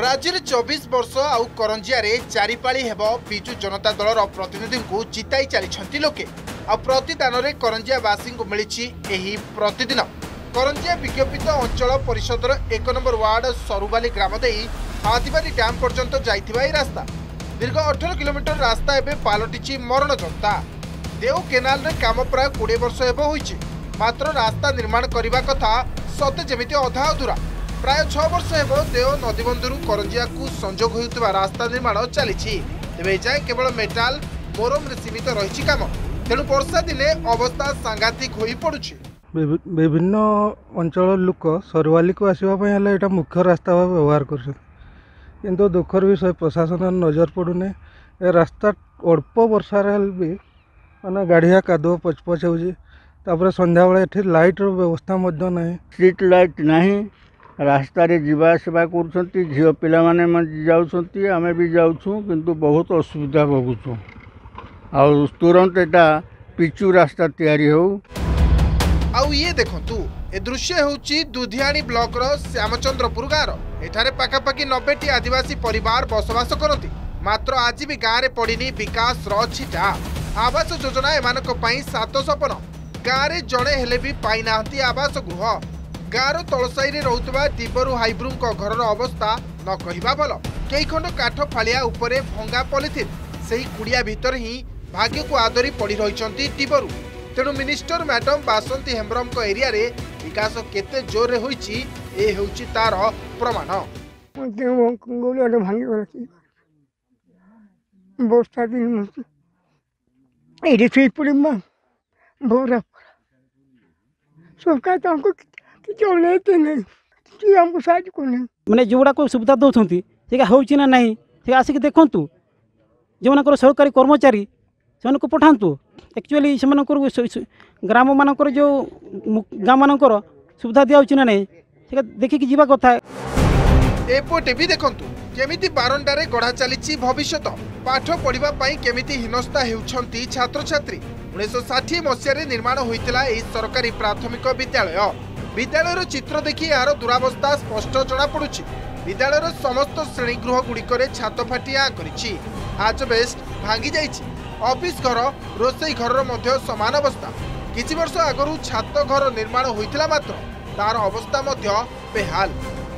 राज्य 24 वर्ष आउ करंजिया चारिपाड़ी विजु जनता दल प्रतिनिधि को जिताई चली लोके प्रतिदान में करंजियावासी को मिली प्रतिदिन करंजिया विज्ञपित अंचल परिषदर 1 नंबर वार्ड सरुबाली ग्राम हाथीबारी डैम पर्यंत जाई रास्ता दीर्घ 18 किलोमीटर रास्ता एवं पलटि मरण जंता देव केनाल रे काम प्राय 20 वर्ष होइछि मात्र रास्ता निर्माण करने कथा सते जमिति अधा अधूरा प्राय 6 वर्ष देव नदीबंधु करंजिया को संजोग होता रास्ता निर्माण चली तेज जाए केवल मेटाल मोरम सीमित रही काम तेणु वर्षा दिने अवस्था सांघातिक हो पड़ुछि। विभिन्न अंचल लोक सरवाली को आसवाई एटा मुख्य रास्ता भाव व्यवहार करूँ दुखर विषय प्रशासन नजर पड़ूने ए रास्ता अल्प वर्षार भी मैंने गाड़िया कादुओ पचपच हो संध्या बेले लाइट व्यवस्था ना स्ट्रीट लाइट ना रास्ता जावासवा कर झील पे जामें भी जाऊँ कि बहुत असुविधा भोगुँ आ तुरंत एटा पिचु रास्ता तैयारी हो आउ ये देखंतु ए दृश्य होची दुधियाणी ब्लॉक रो श्यामचंद्रपुर गाँव एठारे पाखापाखी 90टी आदिवासी परिवार बसवास करती मात्र आज भी गाँव में पड़नी विकास रो छिटा आवास योजना एमानक पई 750 गाँव में जड़े हेले भी पाई नाहंती आवास गृह गाँव तलसाई रे रहउतबा दीपरू हाइब्रू घर अवस्था न कहिबा भल कई खंड काठ फालिया उपरे भंगा पॉलिथिन से ही कुड़िया भीतर ही भाग्य को आदरी पड़ी रही दीपरू तेणु मिनिस्टर मैडम बासंती हेम्ब्रम को एरिया रे विकास केते जोर रे होईची ए होईची तार प्रमाण माने जोड़ा को सुविधा दउथंती सेगा होईची ना नहीं से आसी के देखंतु जेमन कर सरकारी कर्मचारी सेनको पठांतु एक्चुअली से ग्राम मान जो गाँ मान सुविधा दिखे ना नहीं देखिकी जीवा कथा एपोटे भी देखंतु केमिति बारंडारे गढ़ा चली भविष्य पाठ पढ़ा केमिति हीनस्था होती छात्र छात्री 1960 मसीह निर्माण होता सरकारी प्राथमिक विद्यालय विद्यालय चित्र देखि यार दुरावस्था स्पष्ट जनापड़ी विद्यालय समस्त श्रेणीगृह गुड़िकर छात फाटी आ कर आजबेस्ट भांगी जा ऑफिस घर रोसई घर मध्य समान अवस्था किछि वर्ष आगरू छात घर निर्माण होता मात्र तार अवस्था मध्य बेहाल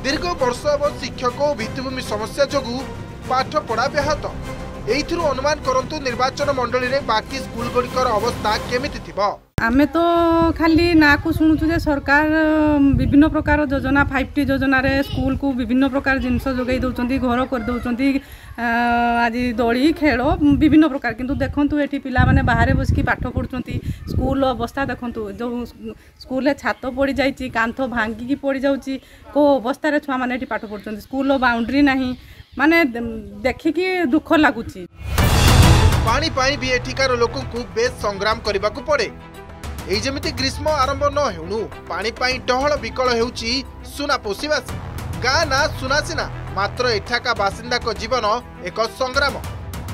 दीर्घ वर्ष एवं शिक्षक और भित्तिभूमि समस्या जोगु पाठपढ़ा व्याहत एइथिरु अनुमान करंतु निर्वाचन मंडली रे बाकी स्कूल गुड़िकर अवस्था केमिति थिबो। आमे तो खाली ना को सुणुछु जे सरकार विभिन्न प्रकार योजना 5T योजना रे स्कूल को विभिन्न प्रकार जिनस जोगै दउचंती घर कर दउचंती आज दोली खेल विभिन्न प्रकार किंतु देखंतु एठी पिला माने बाहर बसकी पाठ पढुचंती स्कूल अवस्था देखंतु जो स्कूल रे छात पड़ी जाईची कांथो भांगी की पड़ी जाउची को अवस्था रे छुआ माने एठी पाठ पढुचंती स्कूल बाउंड्री नाही माने देखिकी दुख लगुची पानी पाई भी एठिकार लोक को बेस संग्राम करने को पड़े यही जमी ग्रीष्म आरंभ न होणु पानी पाई टहल विकल होउची सुनापोसीवासी गाँ ना सुना सिना मात्र एठाका बासिंदा को जीवन एक संग्राम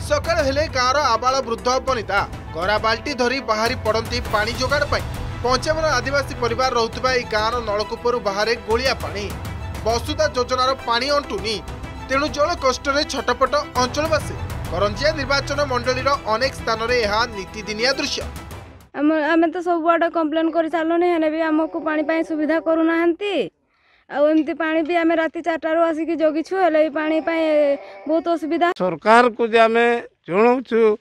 सकाल हेले गाँवर आबाल वृद्ध बनिता गरा बाल्टी धरी बाहरी पड़ती पानी जोगाड़ पाई 55 आदिवासी परिवार रहुतबा ए गाँवर नलकूपरू बाहर गोलिया पानी वसुधा योजनार पानी अंटुनी तेणु जल कष्टे छटपट अंचलवासी करंजिया निर्वाचन मंडलीर अनेक स्थान में यह नीतिदिनिया दृश्य आम तो सब आड़े कम्प्लेन कर सारूने हेने भी आमको पानी सुविधा करूना आमती पानी भी आम रात 4 आसिक जगिछु हेले भी पानी बहुत असुविधा सरकार को आम जनाऊँ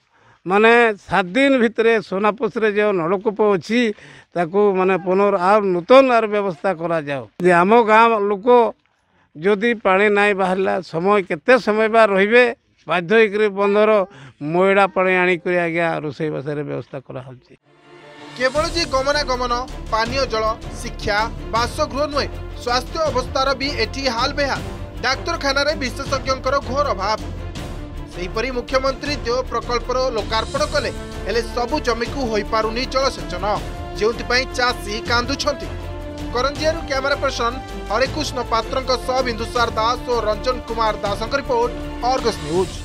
माने 7 दिन भितर सोनापोस जो नलकूप अच्छी माने पुनर आर नूतन आर व्यवस्था करा जाओ आम गाँव लोक जदि पानी ना बाहर समय केते समय बा रे बाध्य बंदर मैड़ा पानी आणिक आज्ञा रोसई बासार व्यवस्था कराई केवल जे गमनागमन पानी जल शिक्षा बासगृह नुहे स्वास्थ्य अवस्थार भी एटी हाल बेहाल डाक्तखाना विशेषज्ञ घोर अभाव सेहीपरि मुख्यमंत्री देव प्रकल्पर लोकार्पण कले हेले सबु जमी को हो पारुनी जलसेचन जो चाषी कांदुछंती। करंजियारू कैमरा पर्सन हरिकृष्ण पात्रंक सह बिंदुसार दास और रंजन कुमार दासंक रिपोर्ट आर्गस न्यूज।